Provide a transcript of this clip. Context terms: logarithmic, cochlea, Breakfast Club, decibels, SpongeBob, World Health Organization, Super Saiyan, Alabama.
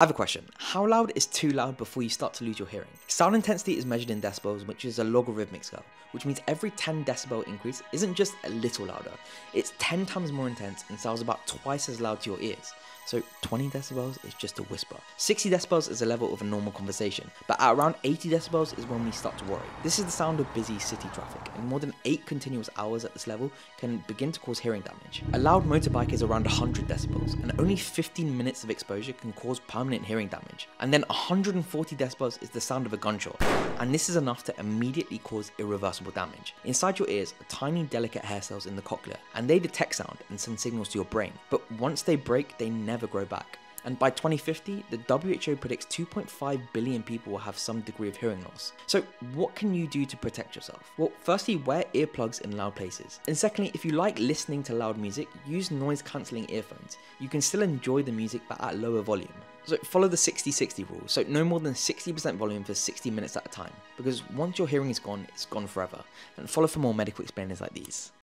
I have a question. How loud is too loud before you start to lose your hearing? Sound intensity is measured in decibels, which is a logarithmic scale, which means every 10 decibel increase isn't just a little louder, it's 10 times more intense and sounds about twice as loud to your ears. So 20 decibels is just a whisper. 60 decibels is the level of a normal conversation, but at around 80 decibels is when we start to worry. This is the sound of busy city traffic, and more than 8 continuous hours at this level can begin to cause hearing damage. A loud motorbike is around 100 decibels, and only 15 minutes of exposure can cause permanent hearing damage. And then 140 decibels is the sound of a gunshot, and this is enough to immediately cause irreversible damage. Inside your ears are tiny delicate hair cells in the cochlea, and they detect sound and send signals to your brain, but once they break, they never grow back. And by 2050, the WHO predicts 2.5 billion people will have some degree of hearing loss. So what can you do to protect yourself? Well, firstly, wear earplugs in loud places. And secondly, if you like listening to loud music, use noise cancelling earphones. You can still enjoy the music, but at lower volume. So follow the 60-60 rule, so no more than 60% volume for 60 minutes at a time, because once your hearing is gone, it's gone forever. And follow for more medical explainers like these.